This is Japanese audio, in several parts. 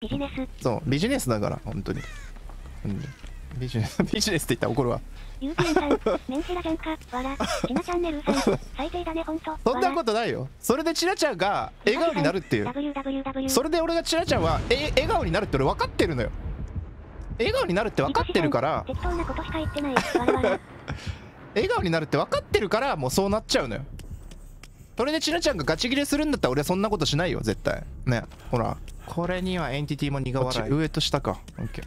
ビジネス。そう、ビジネスだから、本当に。うん、ビジネスって言ったら怒るわ。ゆうきゅんさん、メンヘラじゃんか、わら。ちなチャンネルさん、最低だね、ほんと。そんなことないよ。それでちなちゃんが笑顔になるっていう。それで俺がちなちゃんは笑顔になるって俺分かってるのよ。笑顔になるって分かってるから。適当なことしか言ってない。笑顔になるって分かってるから、もうそうなっちゃうのよ。それでちなちゃんがガチギレするんだったら俺はそんなことしないよ、絶対。ね、ほら。これにはエンティティも苦笑い。上と下か。オッケー。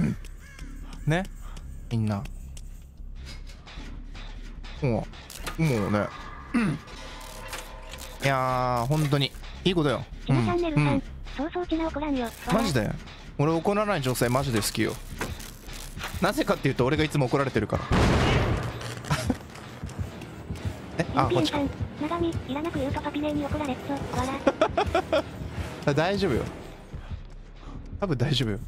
うん。ね、みんな。もうね、うん、いやー本当にいいことよ。マジで俺怒らない女性マジで好きよ。なぜかっていうと俺がいつも怒られてるから。え、あ、こっちか。大丈夫よ、多分大丈夫よ。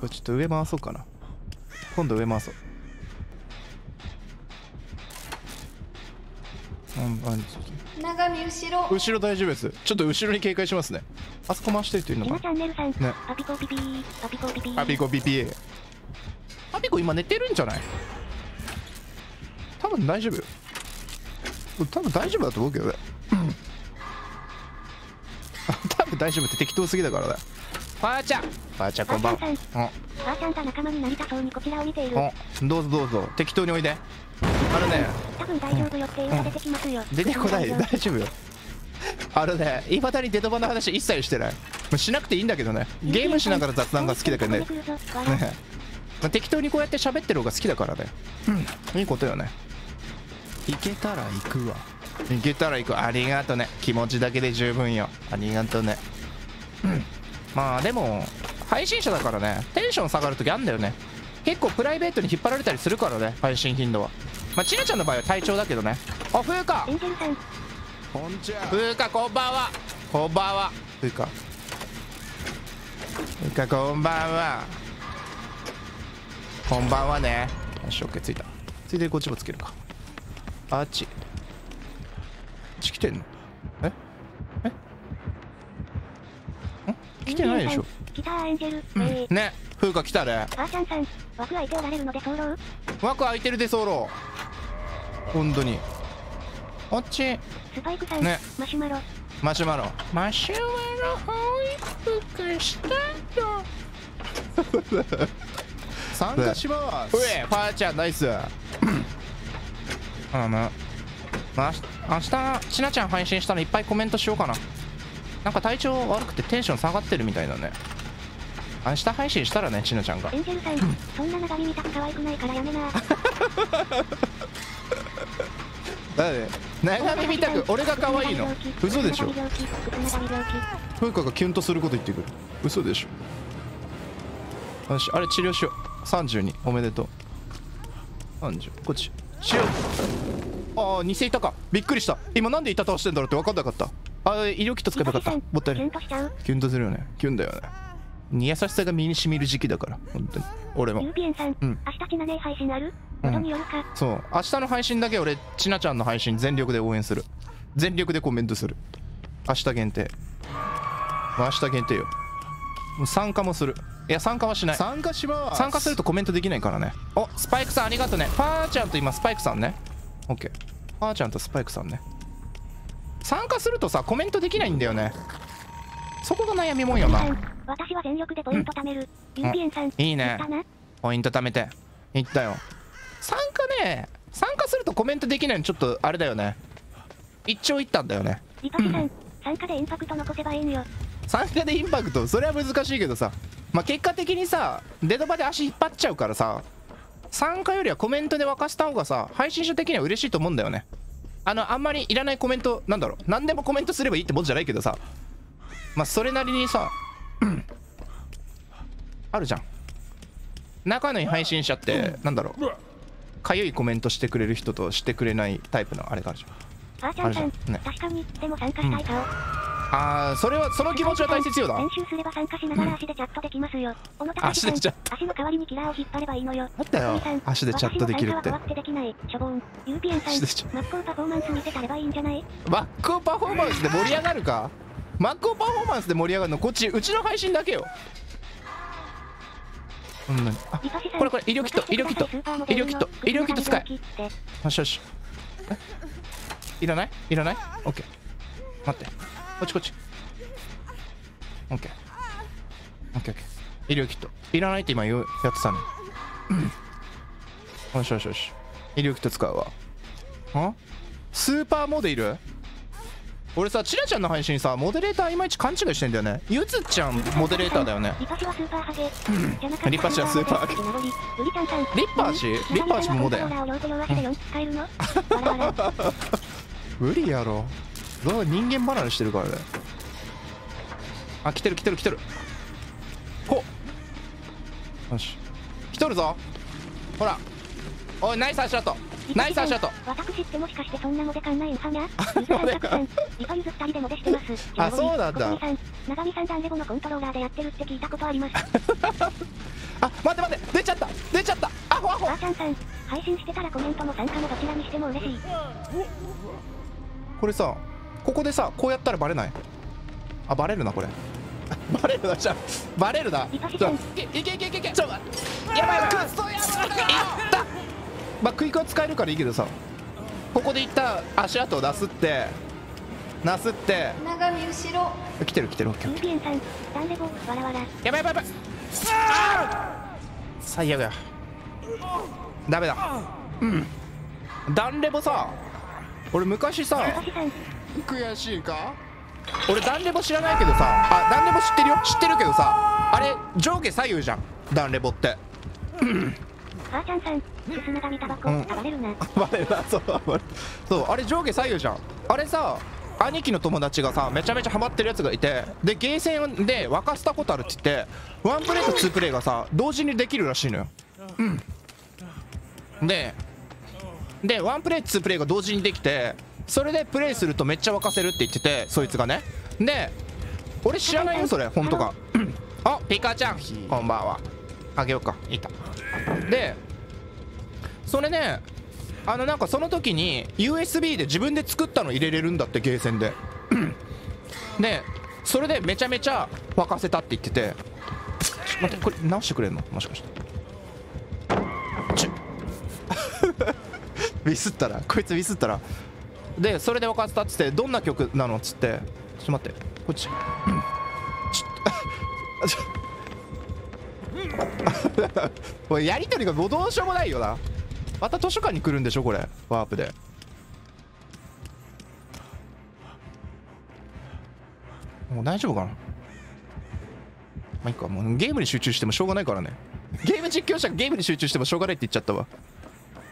これちょっと上回そうかな、今度上回そう。長見後ろ、後ろ大丈夫です。ちょっと後ろに警戒しますね。あそこ回してるというのかな。ね、アピコピピー、アピコピピー、アピコピピー。アピコ今寝てるんじゃない？多分大丈夫よ。多分大丈夫だと思うけどね。多分大丈夫って適当すぎだからね。パーちゃん、パーちゃんこんばんは。パーちゃんが仲間になりたそうにこちらを見ている。どうぞどうぞ適当においで。あれね、多分大丈夫よって言われてきますよ。出てこない、大丈夫よ。あれね、いまだにデトバの話一切してない。しなくていいんだけどね、ゲームしながら雑談が好きだけどね。適当にこうやって喋ってる方が好きだからね。うん、いいことよね。行けたら行くわ。行けたら行く。ありがとね。気持ちだけで十分よ。ありがとね。うん。まあでも、配信者だからね、テンション下がるときあんだよね。結構プライベートに引っ張られたりするからね、配信頻度は。まあ、ちなちゃんの場合は体調だけどね。あ、ふうか。こんにちは。ふうか、こんばんは。こんばんは。ふうか。ふうか、こんばんは。こんばんはね。よし、オッケー、ついた。ついでこっちもつけるか。あっち。こっち来てんの？え？来てないでしょ。来たエンジェル。うん、ね。ふうか来たね。あーちゃんさん、枠空いておられるので候。枠空いてるで候。本当に。こっち。スパイクさん。ね。マシュマロ。マシュマロ。マシュマロホイップしたと。参加します。うえ、パーちゃんナイス。あの、明日ちなちゃん配信したのいっぱいコメントしようかな。なんか体調悪くてテンション下がってるみたいだね。明日配信したらね、ちなちゃんが。エンジェルさん、そんな長見見たく可愛くないからやめな。だね、長見見たく、俺が可愛いの。嘘でしょ。ふうかがキュンとすること言ってくる。嘘でしょ。よし、あれ治療しよう。32、おめでとう。30、こっち。しよう。ああ、偽いたか。びっくりした。今なんでいた倒してんだろうって分かんなかった。あ、医療キット使えばよかった。もったいない。キュンとするよね。キュンだよね。優しさが身に染みる時期だから、本当に。俺も。うん。明日ちなね配信ある？ことによるか。そう。明日の配信だけ俺、ちなちゃんの配信全力で応援する。全力でコメントする。明日限定。明日限定よ。参加もする。いや、参加はしない。参加します。参加するとコメントできないからね。お、スパイクさんありがとうね。パーちゃんと今、スパイクさんね。オッケー。パーちゃんとスパイクさんね。参加するとさ、コメントできないんだよね。そこが悩みもんよな。私は全力でポイント貯める。ゆうぴえんさん。いいね。ポイント貯めて。いったよ。参加ね。参加するとコメントできないのちょっとあれだよね。一長一短だよね。リパピさん。参加でインパクト残せばいいんよ。参加でインパクト、それは難しいけどさ。まあ、結果的にさ、出の場で足引っ張っちゃうからさ、参加よりはコメントで沸かした方がさ、配信者的には嬉しいと思うんだよね。あんまりいらないコメント、なんだろう、何でもコメントすればいいってもんじゃないけどさ、まあ、それなりにさ、うん、あるじゃん。仲のいい配信者って、なんだろう、かゆいコメントしてくれる人としてくれないタイプのあれがあるじゃん。あるじゃん。ね。確かに、でも参加したい顔。ああ、それは、その気持ちは大切よな。練習すれば参加しながら足でチャットできますよ。足でチャット。足の代わりにキラーを引っ張ればいいのよ。だったよ。足でチャットできるって。ゆうぴえんさん、真っ向パフォーマンス見せたればいいんじゃない？真っ向パフォーマンスで盛り上がるか？マックオパフォーマンスで盛り上がるのこっち、うちの配信だけよ。うん、あ、これこれ、医療キット、医療キット、医療キット、医療キット使え。よしよし。いらない？いらない？オッケー。待って。こっちこっち。オッケー。オッケーオッケー。医療キット。いらないって今やってたの。よしよしよし。医療キット使うわ。ん？スーパーモデいる？俺さ、ちなちゃんの配信さ、モデレーターいまいち勘違いしてんだよね。ゆずちゃん、モデレーターだよね。リパシはスーパー派で。リパシはスーパー派。リパシもモデや。無理やろ。人間離れしてるからね。あ、来てる来てる来てる。こう。よし。来とるぞ。ほら。おい、ナイスアシャット。ナイスアシャット。私ってもしかしてそんなモデ感ないんはな。リパユズ2人でモデしてます。あ、そうなんだ。長見さん団レゴのコントローラーでやってるって聞いたことあります。あ、待って待って、出ちゃった出ちゃった。あほあほ。ばあちゃんさん、配信してたらコメントも参加もどちらにしても嬉しい。これさ、ここでさ、こうやったらバレない。あ、バレるなこれ。バレるなじゃん。バレるな。いけいけいけいけ。ちょっと待って。やばいやばい。クソやばい。まあクイクは使えるからいいけどさ、ここでいった足跡を出すって長見後ろ来てる来てる。オッケー。やばいやばいやばい。最悪や。ダメだ。うん、ダンレボさ、俺昔さ、悔しいか俺ダンレボ知らないけどさ、あ、ダンレボ知ってるよ、知ってるけどさ、あれ上下左右じゃんダンレボって。うん、ばあちゃんさん、薄長見タバコ、暴れるな。暴れるな、そう、暴れる。そう、あれ上下左右じゃん。あれさ、兄貴の友達がさ、めちゃめちゃハマってるやつがいて、で、ゲーセンで沸かせたことあるって言って、ワンプレイとツープレイがさ、同時にできるらしいのよ。うん。で、ワンプレイとツープレイが同時にできて、それでプレイするとめっちゃ沸かせるって言ってて、そいつがね。で、俺知らないよ、それ、本当か。あ、ピカちゃん、こんばんは。あげようか、いた。で、それね、なんかその時に USB で自分で作ったの入れれるんだって、ゲーセンで。で、それでめちゃめちゃ沸かせたって言ってて、待って、これ直してくれんのもしかして。ちょミスったら、こいつミスったら。で、それで沸かせたっつって、どんな曲なのっつって、ちょっと待って、こっち、ちょっとこれやりとりがどうしようもないよな。また図書館に来るんでしょこれ、ワープで。もう大丈夫かな。まあいいか、もうゲームに集中してもしょうがないからね。ゲーム実況者がゲームに集中してもしょうがないって言っちゃったわ。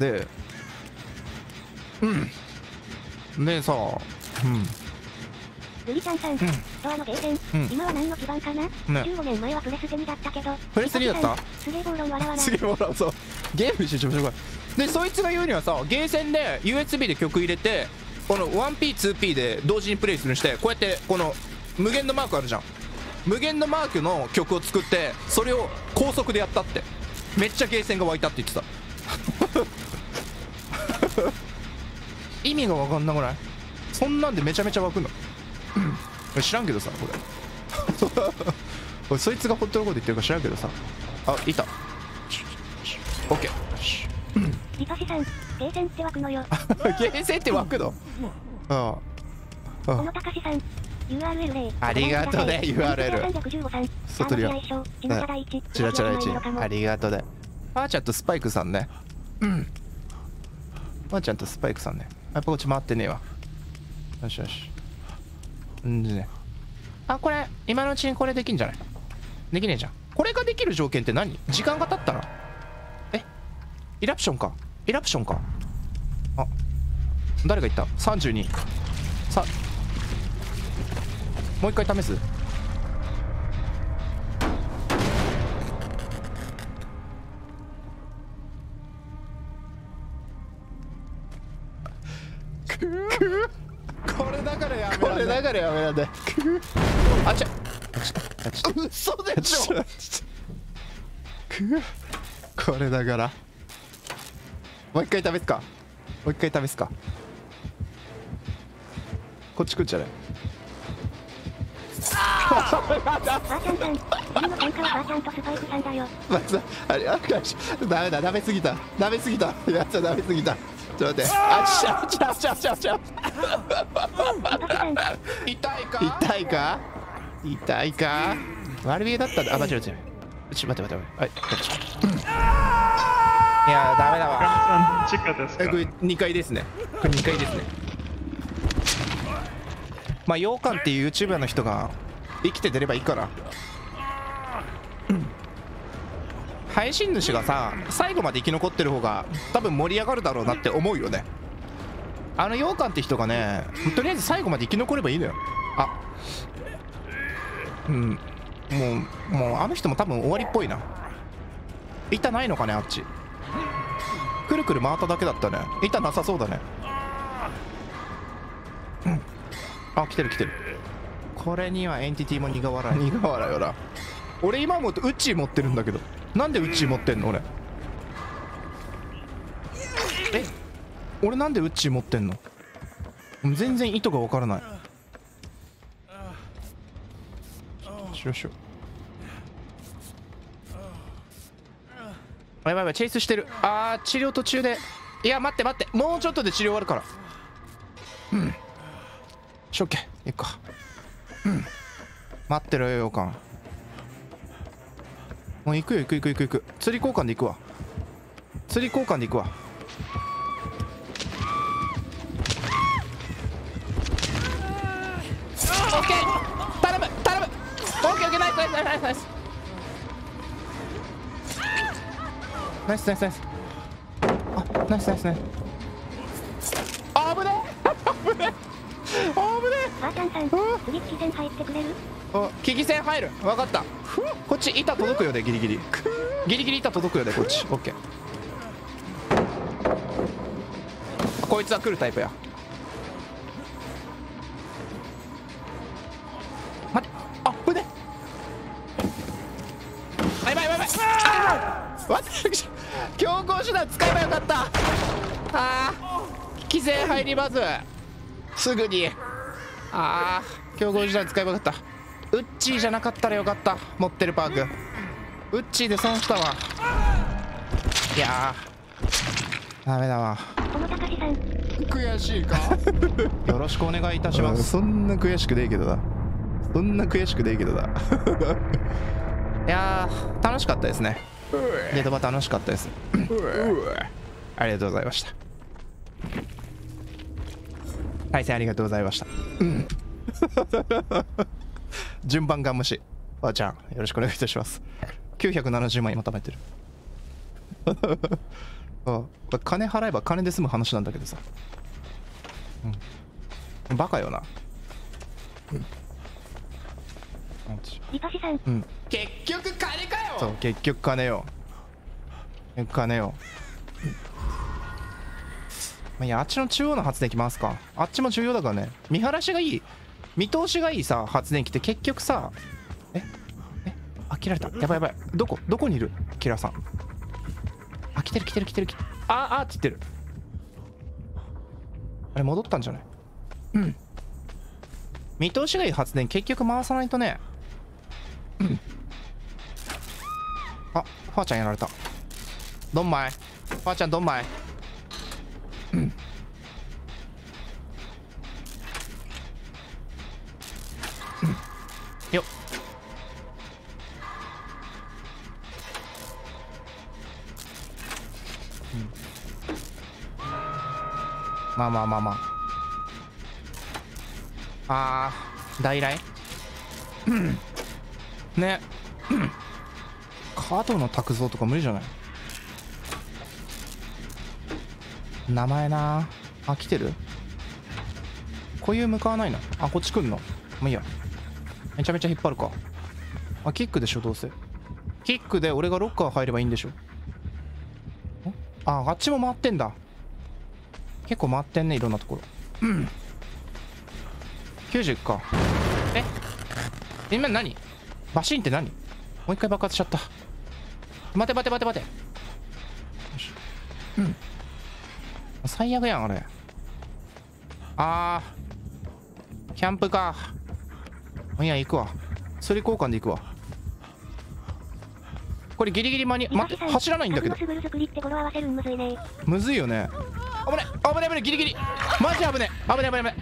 で、うんでさ、うんルリちゃんさん、ドアのゲーセン、今は何の基盤かな。15年前はプレステ2だったけど。プレステ2だった。すげえ暴論笑わない。すげえ暴論、そう。ゲームに集中してもしょうがない。で、そいつが言うにはさ、ゲーセンで USB で曲入れて、この 1P、2P で同時にプレイするにして、こうやって、この無限のマークあるじゃん。無限のマークの曲を作って、それを高速でやったって。めっちゃゲーセンが湧いたって言ってた。意味がわかんなくない？そんなんでめちゃめちゃ湧くの。知らんけどさ、これ。俺そいつがホットロコで言ってるか知らんけどさ。あ、いた。オッケー。リパシさん、ゲーセンって湧くのよ。ゲーセンって湧くの。ああ。このたかしさん、URL で。ありがとうね、URL。外りは。チラチラ1。ありがとうね。パーちゃんとスパイクさんね。うん。パーちゃんとスパイクさんね。やっぱこっち回ってねえわ。よしよし。んでね、あ、これ今のうちにこれできんじゃない？できねえじゃん。これができる条件って何？時間が経ったら、え、イラプションか、イラプションか。あ、誰が言った？ 32 さ、もう一回試す。やめなんで。あちゃ。嘘でしょ。これだから。もう一回試すか。もう一回試すか。こっち来るんじゃない。ばあちゃんさん、今の喧嘩はばあちゃんとスパイクさんだよ。ばあちゃん、あれ、あ、ダメだ、ダメすぎた、ダメすぎた、やつはダメすぎた。ちょっと待って、あっしゃ、あっしゃ、あっしゃ、あっしゃ、あっしゃ。痛いか。痛いか。痛いか。悪見えだったんだ、あ、間違えちゃう。ちょ、待って、待って、はい。いや、ダメだわ。チカですか。これ2回ですね。これ2回ですね。まあ、羊羹っていうユーチューバーの人が。生きて出ればいいから。配信主がさ、最後まで生き残ってる方が多分盛り上がるだろうなって思うよね。あの羊羹って人がね、とりあえず最後まで生き残ればいいのよ。あ、うん、もうあの人も多分終わりっぽいな。板ないのかね、あっちくるくる回っただけだったね。板なさそうだね。うん、あ、来てる来てる。これにはエンティティも苦笑い。苦笑いよな。俺今もウッチー持ってるんだけど、なんでウッチー持ってんの俺。え、俺なんでウッチー持ってんの。全然意図が分からない。よしよ、やばいやばい、チェイスしてる。あー、治療途中で。いや、待って待って、もうちょっとで治療終わるから。うん、しょっけいくか。うん、待ってろよ、羊羹。もう行くよ、行く。釣り交換で行くわ。釣り交換で行くわ。オッケー、頼む頼む。オッケーオッケー、ナイス。あ、ナイス。危ねえ危ねえばあちゃんさん、次危機戦入ってくれる？あ、危機戦入る。分かった。こっち板届くよね、ギリギリ板届くよね、こっち。オッケー。こいつは来るタイプや。待って、あ、ぶね、やばい。私強行手段使えばよかった。あー、危機戦入ります、すぐに。ああ、強豪時代使えばよかった。ウッチーじゃなかったらよかった、持ってるパーク。ウッチーで損したわ。いやー、ダメだわ。悔しいか。よろしくお願いいたします。そんな悔しくねえけどな。いやー、楽しかったですね。デートバ楽しかったです。ありがとうございました。対戦ありがとうございました。うん。順番が無視。ばあちゃん、よろしくお願いいたします。970万円まとめてる。あ、金払えば金で済む話なんだけどさ。うん。バカよな。うん。リパシさん。うん。結局金かよ。そう、結局金よ。いや、あっちの中央の発電機回すか。あっちも重要だからね。見晴らしがいい、見通しがいいさ、発電機って結局さ。え、あ、切られた。やばい。どこにいるキラーさん。あ、来てる。あって言ってる。あれ、戻ったんじゃない。うん、見通しがいい発電結局回さないとね。うん。あ、ファーちゃんやられた。どんまい、ファーちゃんどんまい。うん、よっ。うん、まあ。ああ、大来。うん、ね。うん、加藤の拓造とか無理じゃない？名前なあ。来てる。こういう向かわないなあ。こっち来んの。まあいいや。めちゃめちゃ引っ張るか。あ、キックでしょどうせ。キックで俺がロッカー入ればいいんでしょ。あ、あっちも回ってんだ。結構回ってんね、いろんなところ。うん。90か。え、今何バシンって何。もう一回爆発しちゃった。待て。よし。うん、最悪やん、あれ。あー、キャンプか。いや、行くわ。それ交換でいくわ。これギリギリ間に待って走らないんだけど。むずいよね。危ない危ない危ないギリギリ。マジ危ない危ない危ない危ない。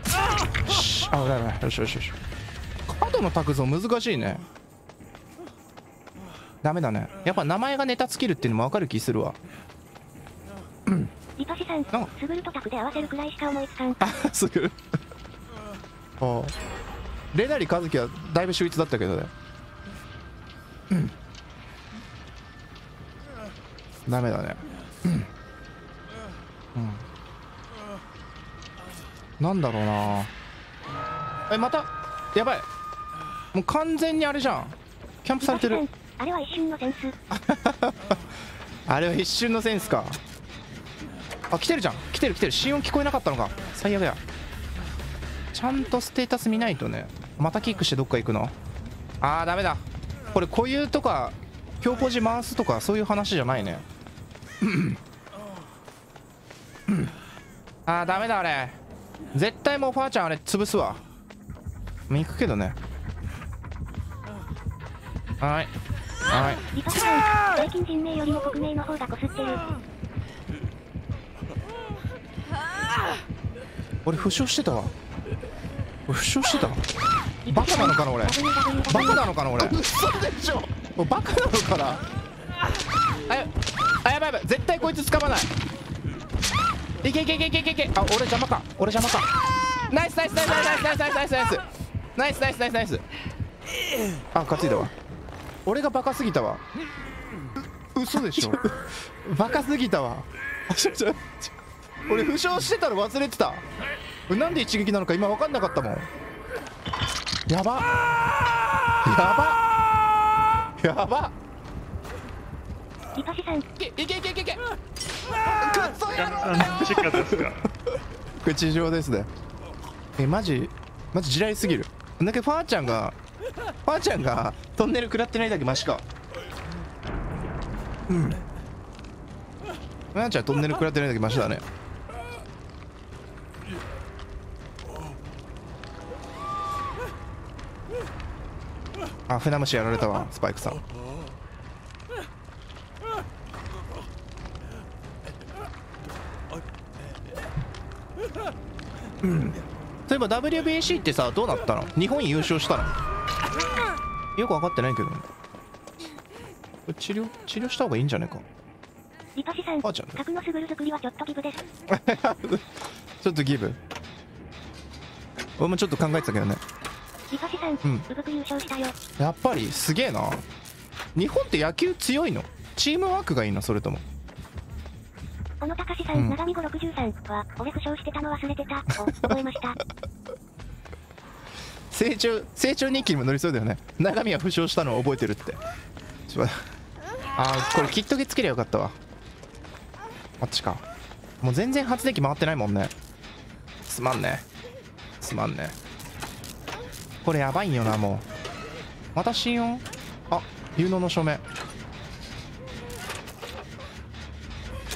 あ危ない危ない。よしよしよし。角の卓造難しいね。ダメだね。やっぱ名前がネタ尽きるっていうのも分かる気するわ。リパシさん、スグルとタクで合わせるくらいしか思いつかん。あ、すぐ。ああ。レナリカズキはだいぶ秀逸だったけどね。うん。ダメだね。うん。なんだろうな。え、また。やばい。もう完全にあれじゃん。キャンプされてる。あれは一瞬のセンス。あれは一瞬のセンスか。あ、来てるじゃん。来てる来てる。心音聞こえなかったのか。最悪や。ちゃんとステータス見ないとね。またキックしてどっか行くの。あーダメだ。これ固有とか強ポジ回すとかそういう話じゃないね。あーダメだあれ。絶対もうファーちゃんあれ潰すわ。行くけどね。はい。はい。リパさん、最近人名よりも国名の方がこすってる。俺負傷してたわ。俺負傷してた。バカなのかな俺。バカなのかな俺。バカなのかな。あやばいやばい。絶対こいつつかまない。いけいけいけいけいけいけ。あ、俺邪魔か。俺邪魔か。ナイスナイスナイスナイスナイスナイスナイスナイスナイスナイスナイス。あ、勝ちだわ。俺がバカすぎたわ。嘘でしょ。バカすぎたわ。俺負傷してたの忘れてた。なんで一撃なのか今分かんなかったもん。やばやばやば。いけいけいけいけ。これ地上ですね。え、マジ地雷すぎる。だけどファーちゃんがトンネル食らってないだけマシか。うん、ファーちゃんトンネル食らってないだけマシだね。あ、船虫やられたわスパイクさん。うん、そういえば WBC ってさどうなったの。日本優勝したのよく分かってないけど、ね、治療した方がいいんじゃないか。リパシさん、角のスグル作りはちょっとギブです。ちょっとギブ。俺もちょっと考えてたけどね。リパシさん、うん、うぶく優勝したよ。やっぱりすげえな。日本って野球強いの。チームワークがいいのそれとも。小野隆さん、うん、長見563は俺負傷してたの忘れてた覚えました。成長人気にも乗りそうだよね。長見は負傷したのを覚えてるって。あ、これきっとけつけりゃよかったわ。あっちか。もう全然発電機回ってないもんね。すまんねすまんね。これやばいんよな。もうまた心音。あ、有能の証明。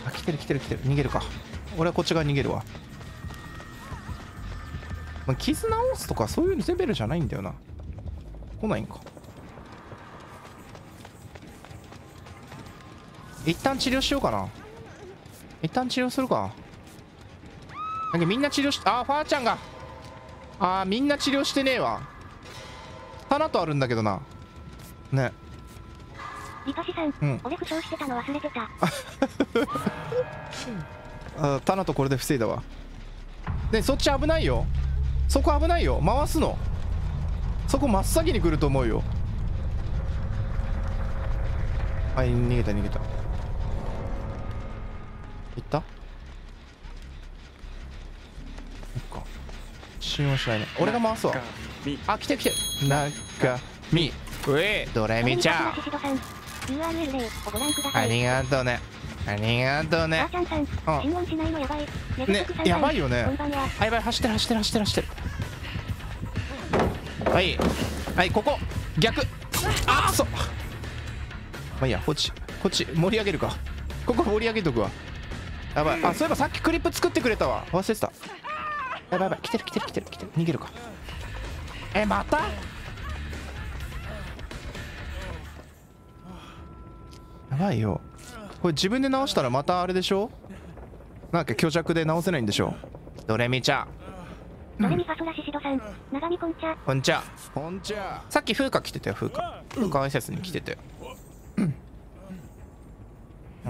あ、来てる来てる来てる。逃げるか。俺はこっち側に逃げるわ。傷直すとかそういうレベルじゃないんだよな。来ないんか。一旦治療しようかな。一旦治療するか。なんかみんな治療し、あーファーちゃんが、あーみんな治療してねえわ。花とあるんだけどなね。リパシさん、うん、俺負傷してたの忘れてた。あ、タナとこれで防いだわ。でそっち危ないよ。そこ危ないよ。回すの。そこ真っ先に来ると思うよ。はい、逃げた逃げた。行った？行くか。信用しないね。俺が回すわ。あ、来て来て。なかみ。うえ、ドレミちゃん。ありがとうね。ありがとうね。ね、やばいよね。あ、やばい、走ってる走ってる走ってる走ってる。はいはい、ここ逆。ああ、そう。まあいいや、こっち盛り上げるか。ここ盛り上げとくわ。やばい。あ、そういえばさっきクリップ作ってくれたわ、忘れてた。やばいやばい、来てる来てる来てる来てる。逃げるか。え、またやばいよこれ。自分で直したらまたあれでしょ、なんか虚弱で直せないんでしょ。ドレミちゃん、ドレミファソラシシドさん、ながみこんちゃこんちゃこんちゃ。さっき風花来てたよ、風花挨拶に来てたよ。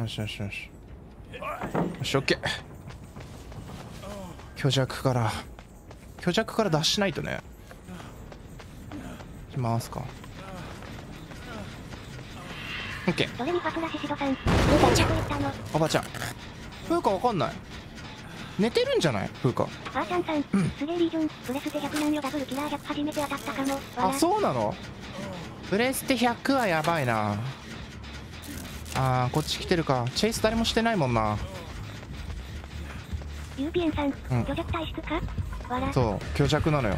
よしよしよしよし、オッケー。虚弱から脱しないとね。回すか。オッケー。おばちゃん、風花わかんない。寝てるんじゃない風花。あ、そうなの。ブレステ100はやばいな。あー、こっち来てるか。チェイス誰もしてないもんな。ユーピエンさん、虚弱体質か。そう、虚弱なのよ。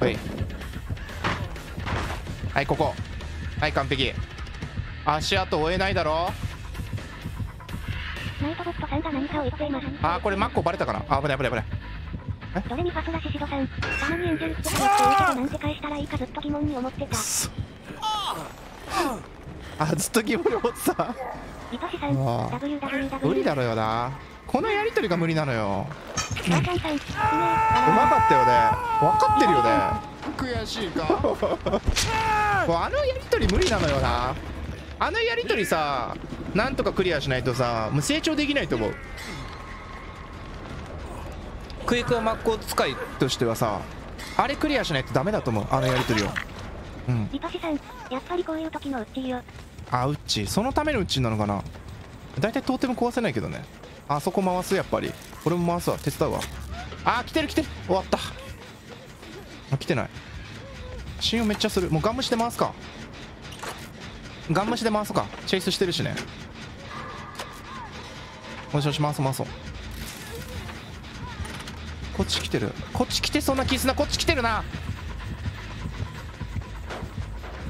はい、はい、ここ、はい、完璧。足跡追えないだろ。ナイトボットさんが何かを言っています。あー、これマッコバレたかな。あ、危ない危ない危ない。ドレミファソラシシドさん、たまにエンジェルって言ってなんて返したらいいかずっと疑問に思ってた。あ、ずっと疑問に思ってた。イトシさん、WWW 無理だろよな。このやりとりが無理なのよ。うまかったよね。分かってるよね。悔しいか。あのやりとり無理なのよな。あのやりとりさ、なんとかクリアしないとさ、もう成長できないと思う。クイックはマッコ使いとしてはさ、あれクリアしないとダメだと思う、あのやりとりを。うん。リパシさん、やっぱりこういう時のウッチよ。あ、ウッチ、そのためのウッチなのかな。大体トーテム壊せないけどね。あそこ回す、やっぱりこれも回すわ、手伝うわ。あー、来てる来てる、終わった。あ、来てない。信用めっちゃする。もうガン無視で回すか。ガン無視で回そうか。チェイスしてるしね。よしよし、回そう回そう。こっち来てる、こっち来てそんな気すな。こっち来てるな。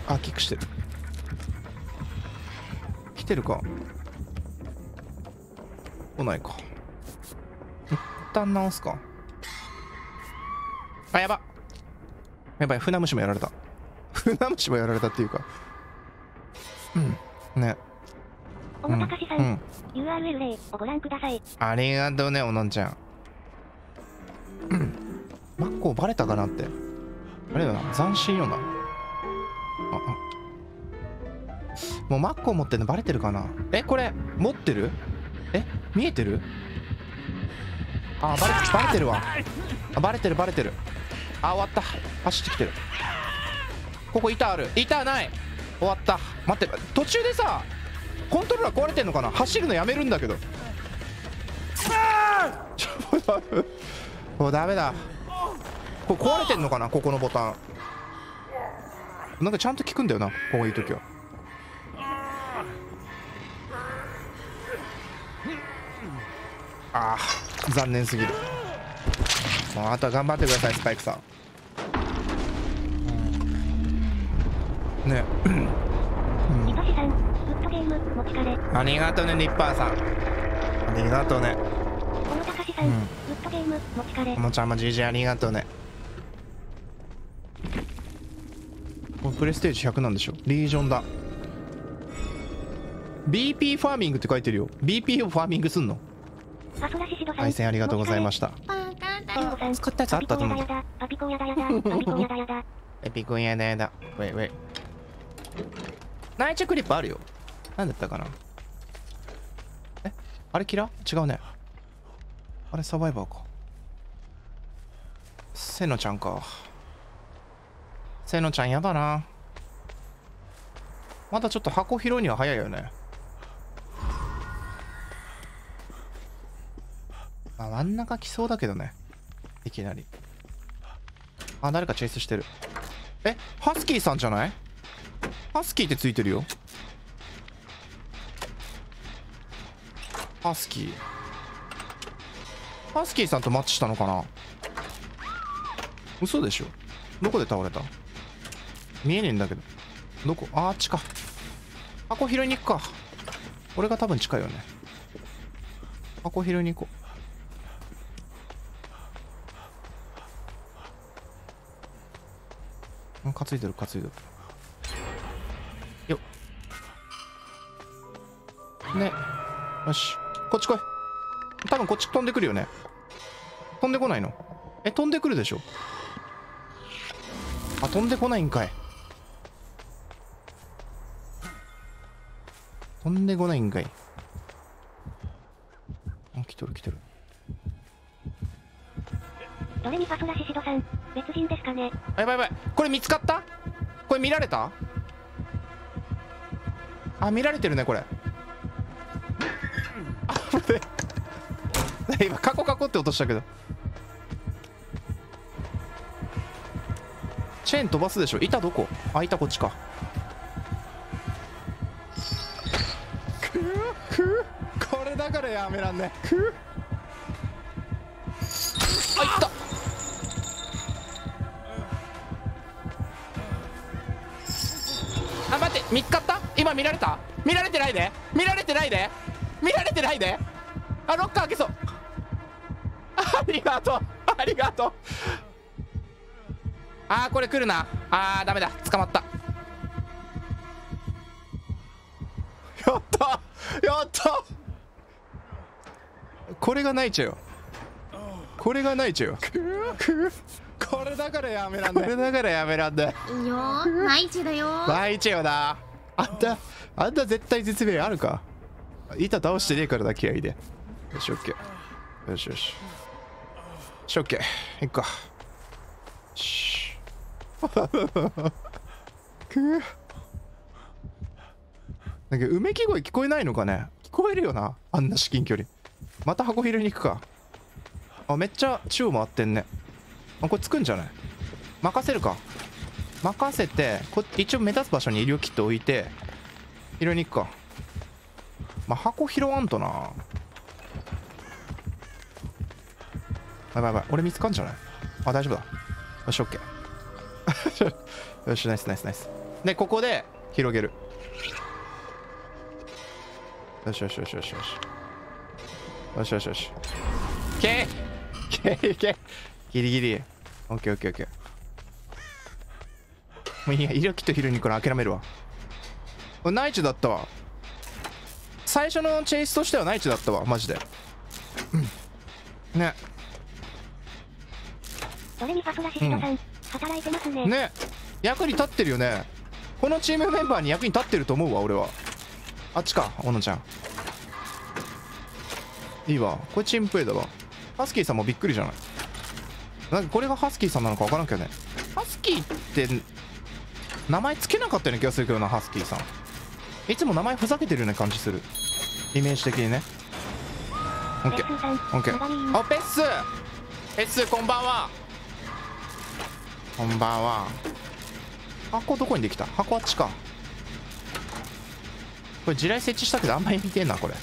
あ、キックしてる。来てるか来ないか。一旦直すか。あ、やばやばい。船虫もやられた。船虫もやられたっていうか、うんね。おもたかしさん、URL 例をご覧ください。ありがとうね、おのんちゃん。マッコバレたかなって。あれだな、斬新よな。もうマッコ持ってんのバレてるかな。え、これ持ってる。え、見えてる。あ、バレてるわ。あ、バレてる。あ、終わった。走ってきてる。ここ板ある。板ない。終わった。待って、途中でさ、コントローラー壊れてんのかな。走るのやめるんだけど。もうダメだ。これ壊れてんのかな。ここのボタンなんかちゃんと効くんだよな、こういう時は。ああ、残念すぎる。もうあとは頑張ってください、スパイクさんね。いとしさん、グッドゲーム持ちかれ。ありがとうね、ニッパーさん、ありがとうね。おもたかしさん、グッドゲーム持ちかれ。おもちゃんも GG ありがとうね。これプレステージ100なんでしょ。リージョンだ。 BP ファーミングって書いてるよ。 BP をファーミングすんの。対戦ありがとうございました。使ったやつあったと思う。パピコンやだやだ。パピコンやだやだ。パピコンやだやだ。ウェイウェイ。ナイチェクリップあるよ。なんだったかな。え、あれキラ？違うね。あれサバイバーか。セノちゃんか。セノちゃんやだな。まだちょっと箱拾うには早いよね。あ、真ん中来そうだけどね、いきなり。あ、誰かチェイスしてる。え、ハスキーさんじゃない？ハスキーってついてるよ。ハスキー、ハスキーさんとマッチしたのかな。嘘でしょ。どこで倒れた？見えねえんだけど。どこ？あー、あっちか。箱拾いに行くか。俺が多分近いよね。箱拾いに行こう。担いでる担いでる。よっね。よし、こっち来い。多分こっち飛んでくるよね。飛んでこないの？え、飛んでくるでしょ。あ、飛んでこないんかい。飛んでこないんかい。あ、来てる来てる。どれにファソラシシドさん、別人ですかね。やばいやばい。これ見つかった？これ見られた？あ、見られてるね、これ。あ、待って。今、カコカコって落としたけど。チェーン飛ばすでしょ。板どこ？あ、板こっちか。これだからやめらんね。あ、いった。あ、待って、見つかった？今見られた？見られてないで、見られてないで、見られてないで。あ、ロッカー開けそう。ありがとう、ありがとう。あー、これ来るな。あー、ダメだ、捕まった。やったやった。これがないちゃうよ、これがないちゃうよ。これだからやめらんね、これだからやめらんね。いいよ、ないちだよ、ないちよな。あんた、あんた絶対絶命あるか。板倒してねえからだ、気合いで。よし、オッケー。よしよしよし、オッケー、いっか。しくなんかうめき声聞こえないのかね。聞こえるよな、あんな至近距離。また箱入れに行くか。あ、めっちゃ宙回ってんね。あ、これつくんじゃない？任せるか。任せて、こ一応目立つ場所に医療キット置いて入れに行くか。まあ、箱拾わんとな。やばいやばい、俺見つかんじゃない？あ、大丈夫だ。よし、オッケー。よし、ナイスナイスナイス。で、ここで広げる。よしよしよしよしよしよしよしよし。いけいけいけ、ギリギリ。オッケーオッケーオッケー。もういいや、医療キット昼にこれ諦めるわ。ナイチだったわ。最初のチェイスとしてはナイチだったわ、マジで。うん。ね。ドレミファソラシシドさん、働いてますね。ね、役に立ってるよね。このチームメンバーに役に立ってると思うわ、俺は。あっちか、小野ちゃん。いいわ、これチームプレーだわ。ハスキーさんもびっくりじゃない。なんかこれがハスキーさんなのか分からんけどね。ハスキーって名前つけなかったような気がするけどな、ハスキーさん。いつも名前ふざけてるような感じする、イメージ的にね。オッケーオッケー。あ、ペッスペッス、こんばんは。こんばんは。箱どこにできた？箱あっちか。これ地雷設置したけどあんまり見てんな、これ。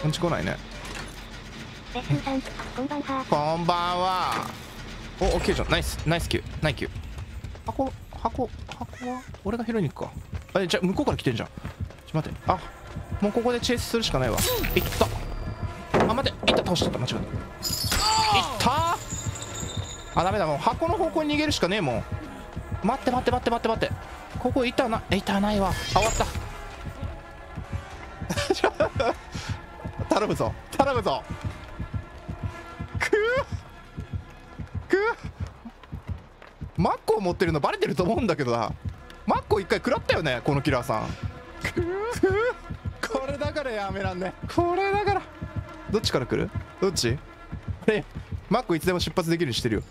こんち来ないね。こんばんは。こんばんは。お、オッケーじゃん。ナイスナイスキューナイキュー。箱は俺が拾いに行くか。あ、じゃあ向こうから来てんじゃん。ちょっと待って、あ、もうここでチェイスするしかないわ。いった。あ、待って、いった、倒しちゃった、間違えた。いったー。あ、ダメだ、もう箱の方向に逃げるしかねえもん。待って待って待って待って待って、ここ板な、板ないわ。あ、終わった。頼むぞ頼むぞ。くぅくぅ、マッコを持ってるのバレてると思うんだけどな。マッコ一回食らったよね、このキラーさん。くぅ、これだからやめらんね、これだから。どっちから来る？どっち？あれ、マッコいつでも出発できるようにしてるよ。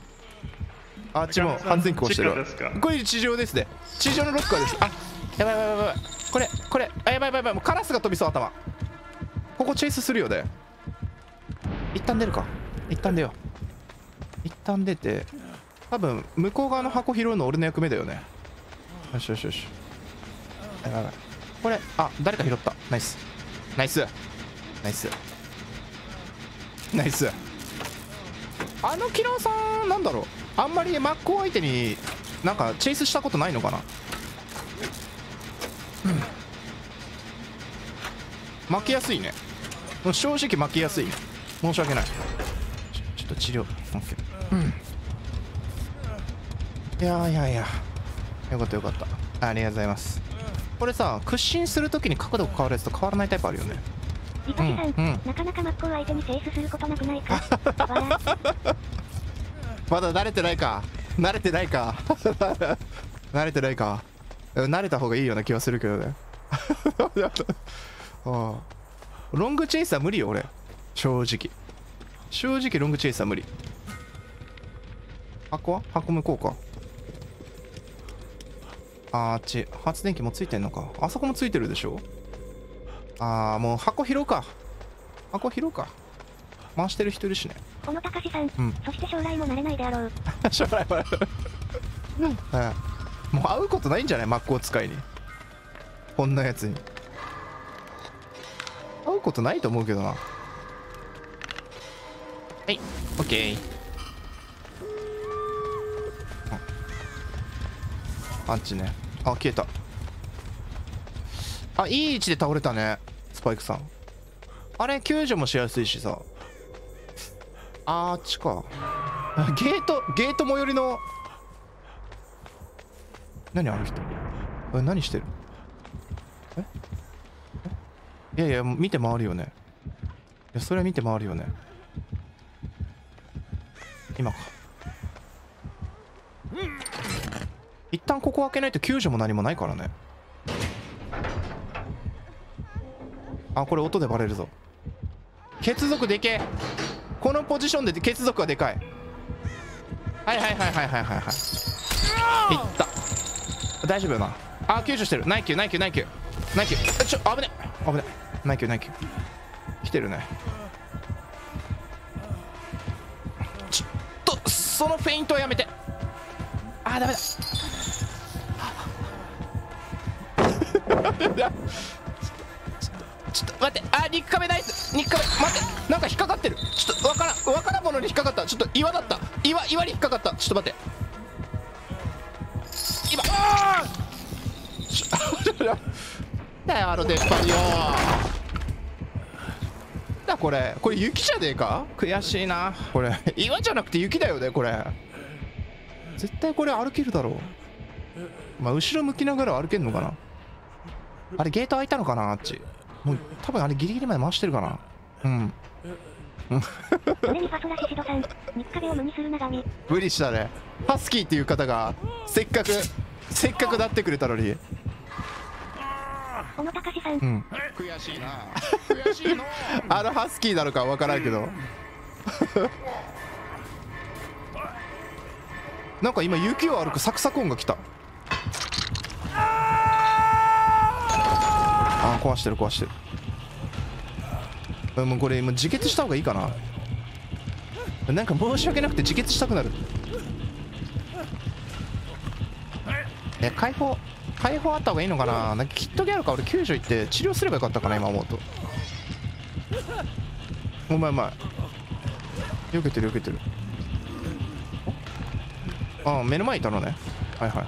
あっちも安全確保してるわ。これ地上ですね。地上のロッカーです。あ、やばいやばいやばい。これ、これ、あ、やばいやばいやばい。もうカラスが飛びそう、頭。ここチェイスするよね。一旦出るか。一旦出よう。一旦出て、多分向こう側の箱拾うの俺の役目だよね。よしよしよし。やばいやばい。これ、あ、誰か拾った。ナイス。ナイス。ナイス。ナイス。あのキラーさん、なんだろう。あんまり真っ向相手になんかチェイスしたことないのかな。負けやすいね、もう正直負けやすい、ね、申し訳ない。ちょっと治療 OK、うん、いやいやいや、よかったよかった。ありがとうございます。これさ、屈伸するときに角度が変わるやつと変わらないタイプあるよね。リトシさん、なかなか真っ向相手にセーフすることなくないかまだ慣れてないか慣れた方がいいような気はするけどねああ、ロングチェイサー無理よ俺。正直ロングチェイサー無理。箱は箱向こうか。あっち発電機もついてんのか。あそこもついてるでしょ。ああ、もう箱拾うか回してる人いるしね。小野隆さん、そして将来もなれないであろう将来ももう会うことないんじゃない、真っ向使いに。こんなやつに会うことないと思うけどな。はい、オッケー。あっちね。あ、消えた。あ、いい位置で倒れたね、スパイクさん。あれ救助もしやすいしさ。あっちか。ゲート最寄りの。何あの人、え、何してる。え、いやいや、見て回るよね。いや、それは見て回るよね。今か。一旦ここ開けないと救助も何もないからね。あ、これ音でバレるぞ。血族でけえ。このポジションで血族はでかい。はいはいはいはいはいはいはい、いった。大丈夫よな。あ、救助してる。ナイキューナイキューナイキューナイキュー。ちょ、危ね危ね。ナイキューナイキュー来てるね。ちょっとそのフェイントはやめて。あー、ダメだちょっと待って。あ、肉壁ない。肉壁待って、なんか引っかかってる。ちょっとわからんものに引っかかった。ちょっと岩だった。岩に引っかかった。ちょっと待って今だよ、あの出っ張りよだ。これ雪じゃねえか。悔しいな。これ岩じゃなくて雪だよね。これ絶対これ歩けるだろう。まあ後ろ向きながら歩けるのかな。あれゲート開いたのかな。あっちもう多分あれギリギリまで回してるかな。無理したね。ハスキーっていう方がせっかくなってくれたのに。小野隆さん、悔しいな悔しいのあのハスキーなのかわからんけどなんか今雪を歩くサクサク音が来た。あ、壊してる。もうこれ今自決した方がいいかな。なんか申し訳なくて自決したくなる。え、解放あった方がいいのかな。なんかキットギャルか。俺救助行って治療すればよかったかな今思うと。うまい避けてる。ああ、目の前いたのね。はいはいはい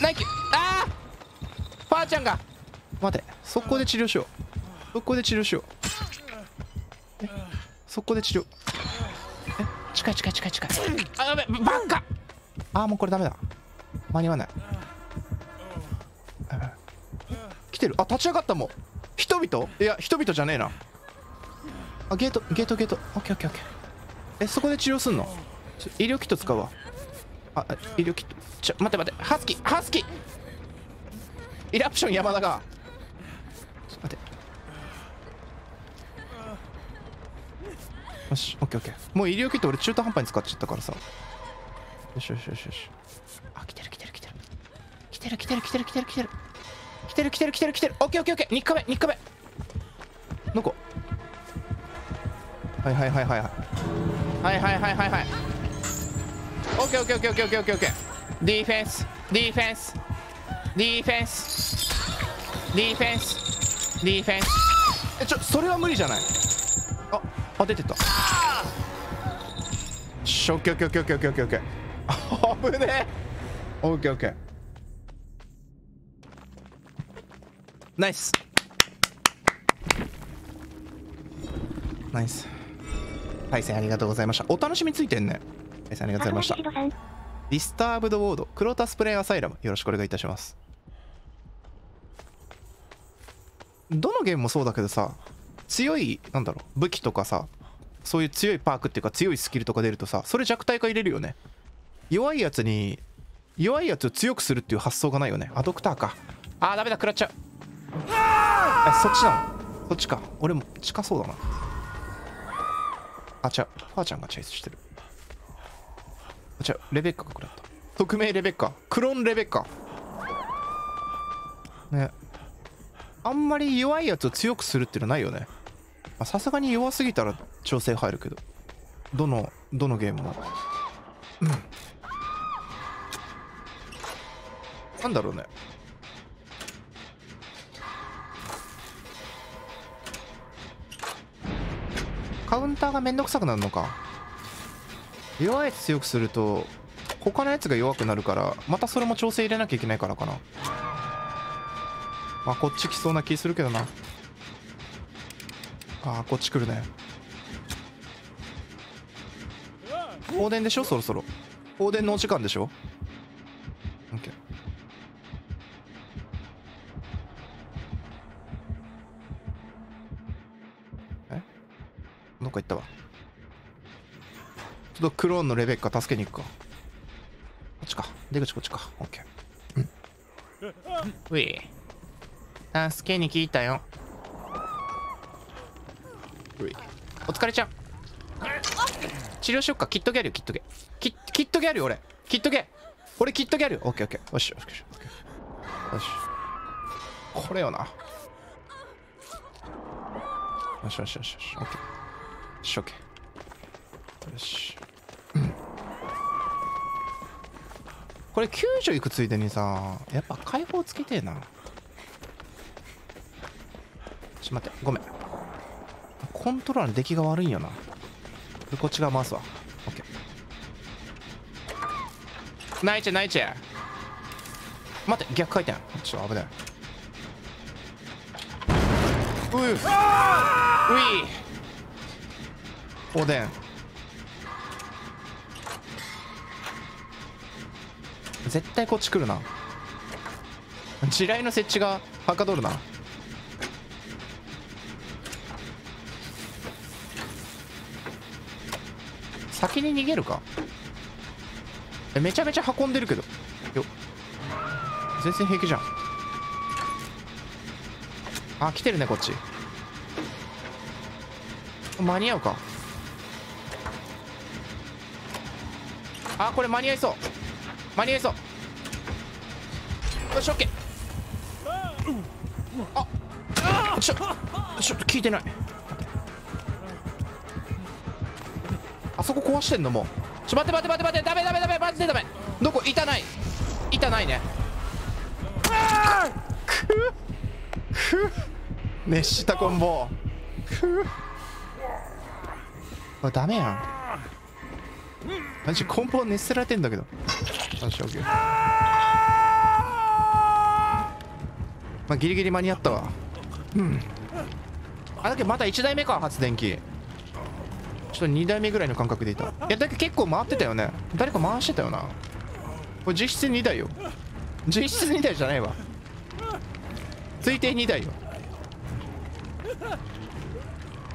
ナイキュー。ああ、ばあちゃんが。待て、速攻で治療しよう。速攻で治療。え、近い。あ、やべ、ばっか。ああ、もうこれダメだ、間に合わない。来てる。あ、立ち上がった。もう人々じゃねえな。あ、ゲート。オッケー。え、そこで治療すんの。医療キット使うわ。あ、医療キット。ちょ、待って。ハスキーイラプション山田が。ちょっと待って。よし、オッケー。もう医療キット俺中途半端に使っちゃったからさ。よし。あ、来てる。オッケー。肉壁。どこ。はい。オッケー。ディフェンス。え、ちょ、それは無理じゃない。あ、出てった。オッケー。あぶねえ。オッケー。ナイス。ナイス。対戦ありがとうございました。お楽しみついてんね。対戦ありがとうございました。ディスターブドウォード、クロタスプレイアサイラム。よろしくお願いいたします。どのゲームもそうだけどさ、強い、なんだろう、武器とかさ、そういう強いパークっていうか強いスキルとか出るとさ、それ弱体化入れるよね。弱いやつを強くするっていう発想がないよね。あ、ドクターか。あー、ダメだ、食らっちゃう。あ、そっちなの。そっちか。俺も近そうだな。あ、ちゃう。ファーちゃんがチェイスしてる。あ、ちゃう。レベッカが食らった。匿名レベッカ。クローンレベッカ。ね。あんまり弱いやつを強くするっていうのはないよね。さすがに弱すぎたら調整入るけど。どのゲームも。うん。なんだろうね。カウンターがめんどくさくなるのか。弱いやつ強くすると他のやつが弱くなるから、またそれも調整入れなきゃいけないからかな。まあこっち来そうな気するけどな。あー、こっち来るね。放電でしょ、そろそろ放電のお時間でしょ。オッケー。どっか行ったわ。ちょっとクローンのレベッカ助けに行くか。こっちか。出口こっちか。オッケー。うい、助けに来たよ。うい、お疲れちゃん。治療しよっか。キットギャルよ、キットギャル。キットギャルよ、俺。キットギャル。俺、キットギャル。オッケーオッケー。よしよしよし。よし。これよな。よしよしよしよし。オッケー。しょけ。よし、うん、これ救助行くついでにさ、やっぱ解放つけてえな。ちょっと待って、ごめん。コントローラーの出来が悪いんよな。こっち側回すわ。オッケー。ナイチェナイチェ。待って、逆回転。ちょっと危ない。うい。おでん絶対こっち来るな。地雷の設置がはかどるな。先に逃げるか。めちゃめちゃ運んでるけどよ、全然平気じゃん。あ、来てるね、こっち。間に合うか。あ、これ間に合いそう、間に合いそう。よし、オッケー。あっ、ちょっと聞いてない。あそこ壊してんのもう。ちょ、待って待って待って待って、ダメダメダメ、マジでダメ。どこ、板ない、板ないね。くっ熱したコンボ。くっ、これダメやん。マジコンボ熱せられてんだけど。よし、オッケー。まあギリギリ間に合ったわ。うん。あ、だけどまた1台目か、発電機。ちょっと2台目ぐらいの感覚でいた。いや、だけど結構回ってたよね。誰か回してたよな。これ実質2台よ。実質2台じゃないわ、推定2台よ。オッ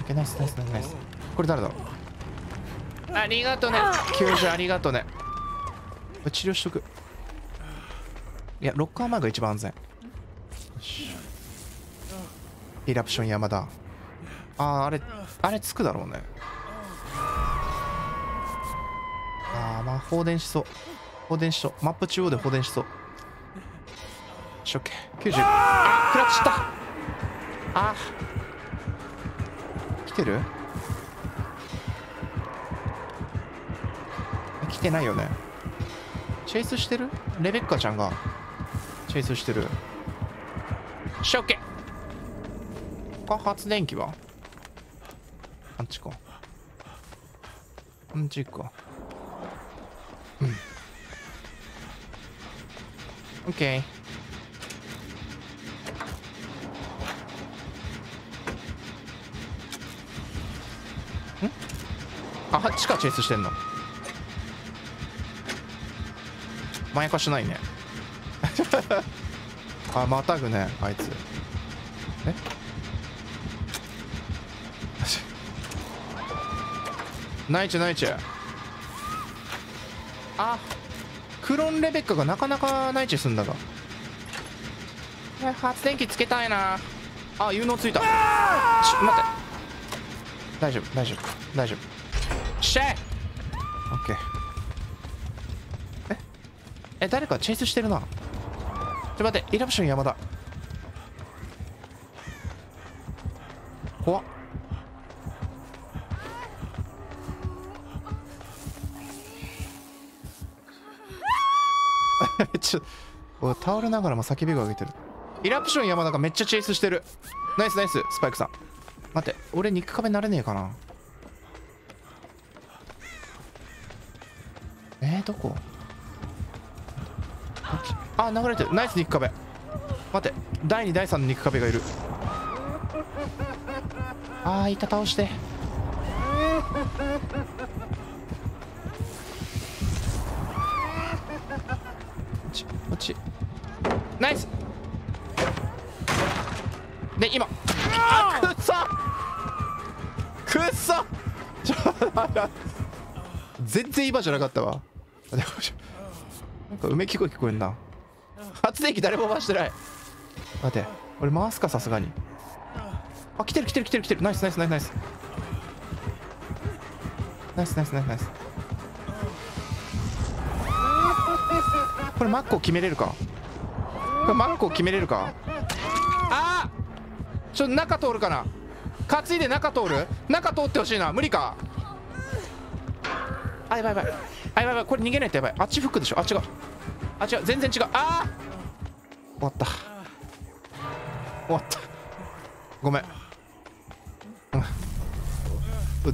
ケー、ナイスナイスナイス。これ誰だろう。ありがとね、救助ありがとね。治療しとく。いや、ロッカー前が一番安全。イラプション山田。あれつくだろうね。ああ、まあ放電しそう、放電しそう。マップ中央で放電しそう。しょっけ。90。あ、食らっちゃった。あ、来てる、来てないよね。チェイスしてるレベッカちゃんがチェイスしてる。しょっけ。他発電機はあっちか、あっちか。うん、オッケー。あっちかチェイスしてんの。まやかしないね。あ、またぐねあいつ。えナイチェナイチェ。あ、クロンレベッカがなかなかナイチェすんだが。発電機つけたいな。あ、有能ついた。ちょ待って。大丈夫大丈夫大丈夫。シェイ。オッケー。え、誰かチェイスしてるな。ちょっと待って、イラプション山田。怖っ。ちょっと倒れながらも叫びを上げてる。イラプション山田がめっちゃチェイスしてる。ナイスナイススパイクさん。待って、俺肉壁なれねえかな。どこ？あ、流れてる。ナイス肉壁。待って、第2第3の肉壁がいる。あー、板倒して。落ちナイスで今。あ、くっそくっそ。全然いい場所なかったわ。なんかうめき声聞こえんな。発電機誰も回してない。待って、俺回すかさすがに。あ、来てる来てる来てる来てる。ナイスナイスナイスナイスナイスナイスナイスナイス。これマッコ決めれるか。これマッコ決めれるか。あー、ちょっと中通るかな。担いで中通る。中通ってほしいな。無理か。あ、やばいやばい。あ、やばいやばい。これ逃げないとやばい。あっちフックでしょ。あ、違うあ、違う、全然違う。あー、終わった、終わった。ごめん。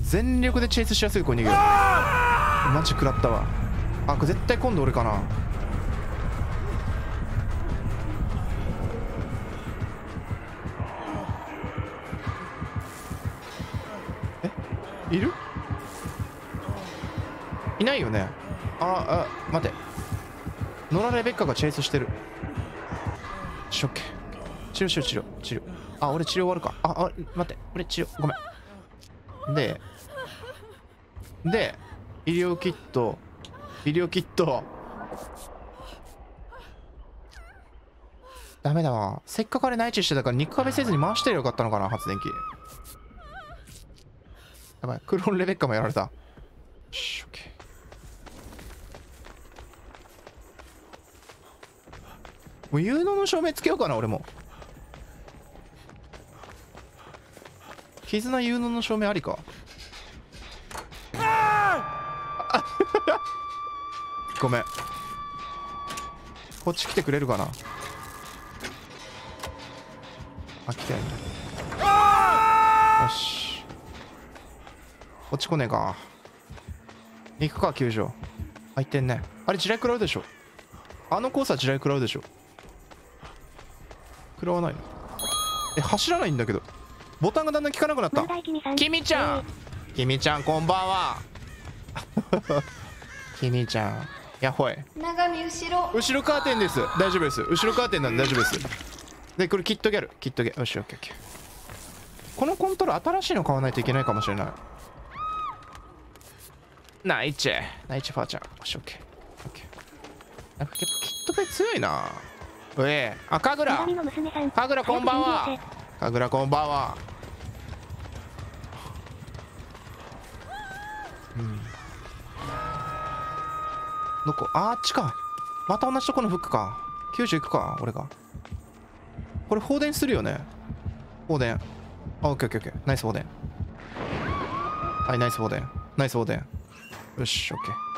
全力でチェイスしやすい子逃げる。マジ食らったわ。あ、これ絶対今度俺かな。いる？いないよね。ああ、待って。ノラレベッカがチェイスしてる。しょっけ。治療しよう、治療、治療。あ、俺治療終わるか。あ、待って。俺治療、ごめん。で、医療キット、医療キット。ダメだわ。せっかくあれ内地してたから、肉壁せずに回してりゃよかったのかな、発電機。やばい、クローンレベッカもやられた。よし、オッケー。もう有能の照明つけようかな、俺も。絆有能の照明ありか。あごめん。こっち来てくれるかな。あ、来てない。よし。落ちこねえか。行くか、球場。入ってんね。あれ、地雷食らうでしょ。あのコースは地雷食らうでしょ。食らわないの。え、走らないんだけど。ボタンがだんだん効かなくなった。君ちゃん。君ちゃん、こんばんは。君ちゃん。やほい。後ろカーテンです。大丈夫です。後ろカーテンなんで大丈夫です。で、これキットギャル。キットギャル。よし、オッケーオッケー。このコントロール、新しいの買わないといけないかもしれない。ナイチェナイチェファーちゃん。よし、オッケーオッケー。なんか結構キットペ強いな。うえ、あ、カグラカグラこんばんは。カグラこんばんは。うん、どこ。あっちか。また同じとこのフックか。90いくか俺が。これ放電するよね。放電。あ、オッケーオッケーオッケー。ナイス放電。はい、ナイス放電。ナイス放電。よし、オッケー。